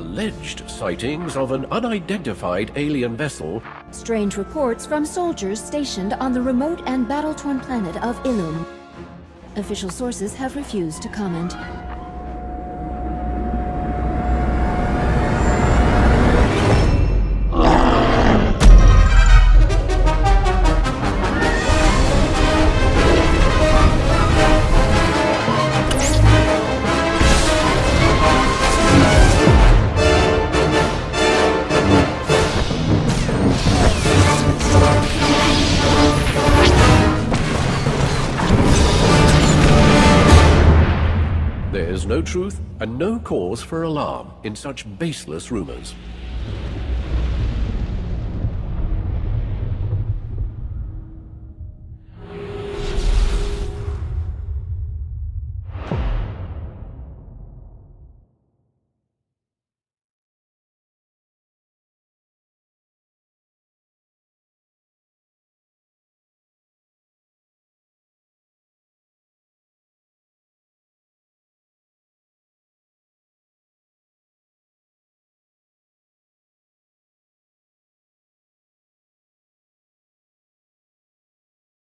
Alleged sightings of an unidentified alien vessel. Strange reports from soldiers stationed on the remote and battle-torn planet of Illum. Official sources have refused to comment. There's no truth and no cause for alarm in such baseless rumors.